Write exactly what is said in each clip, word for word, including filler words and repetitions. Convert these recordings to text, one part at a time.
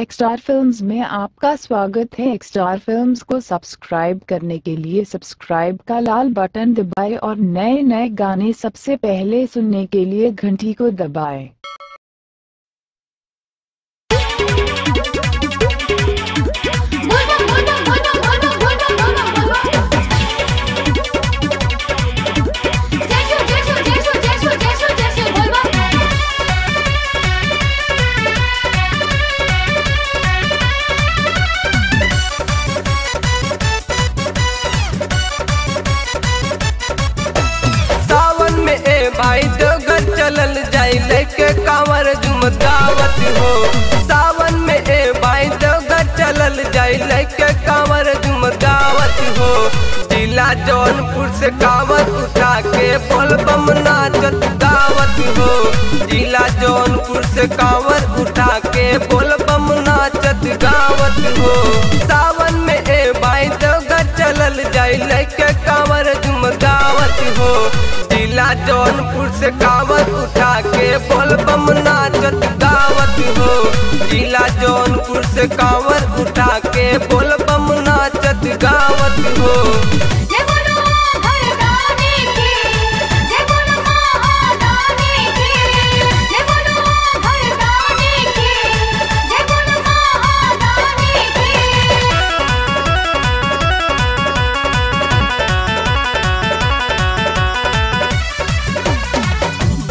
एक्सटार films में आपका स्वागत है। एक्सटार फिल्म्स को सब्सक्राइब करने के लिए सब्सक्राइब का लाल बटन दबाएं और नए नए गाने सबसे पहले सुनने के लिए घंटी को दबाएं। कांवर झुमकावत हो सावन में ए भाई देवघर चलल जाई लेके कांवर झुमकावत हो। जिला जौनपुर से कांवर उठा के बोल बम नाचत गावत हो। जिला जौनपुर से कांवर उठा के बोल बम नाचत गावत हो। सावन में ए भाई देवघर चलल जाई लेके कांवर झुमकावत हो। जिला जौनपुर से कांवर उठा के बोल बम नाचत गावत हो। जिला जौनपुर से कांवर उठा के बोल बम नाचत गावत हो।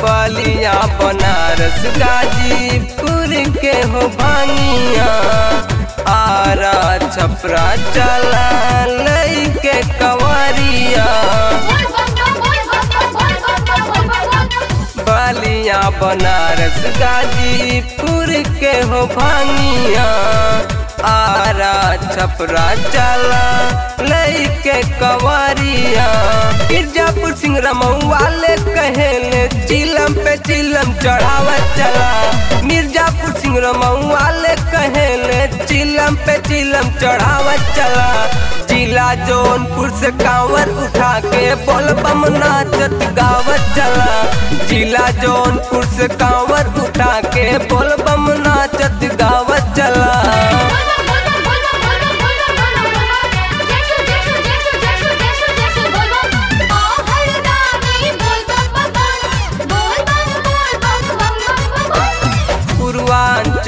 बलिया बनारस गाजीपुर के हो भानिया आरा छपरा चला लई के कवरिया। बलिया बनारस गाजीपुर के हो भानिया आरा छपरा चला लई के कवरिया। मिर्जापुर सिंह रमौआ ले कहेले चिलम पे चिलम चढ़ावत चला। मिर्जापुर सिंह रमौआ ले कहेले चिलम पे चिलम चढ़ावत चला। जिला जौनपुर से कांवर उठा के बोल बम नाचत गावत चला। जिला जौनपुर से कांवर उठा के बोल बम नाचत गावत चला।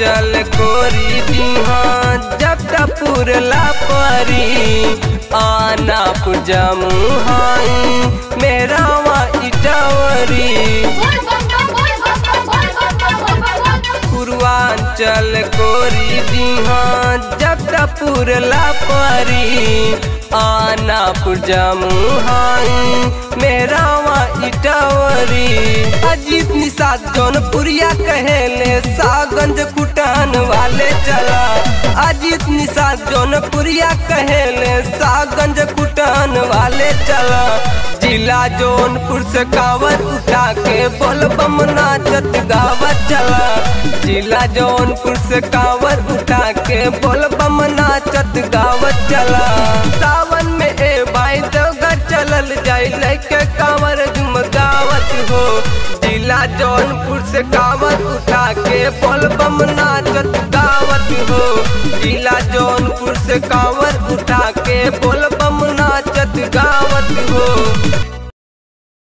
चल कोरी दीहां जगतपुर लापरी आना पुजामू हाई मेरा वा इटावरी। पूर्वांचल कोरी दीहां जगतपुर लापरी आना पुजामू हाई मेरा वा इटावरी। अजीत निषाद जौनपुरिया कहेले सागंज कुटान वाले चला। अजीत निषाद जौनपुरिया कहेले सागंज कुटान वाले चला। जिला जौनपुर से कांवर उठा के बोल बम नाचत गावत चला। जिला जौनपुर से कांवर उठा के बोल बम नाचत गावत चला। सावन में ए भाई देवघर चलल जाई लेके कांवर झुमकावत हो। जिला जौनपुर से कांवर उठा के बोल बम नाचत गावत हो। जिला जौनपुर से कांवर उठा के बोल बम नाचत गावत हो।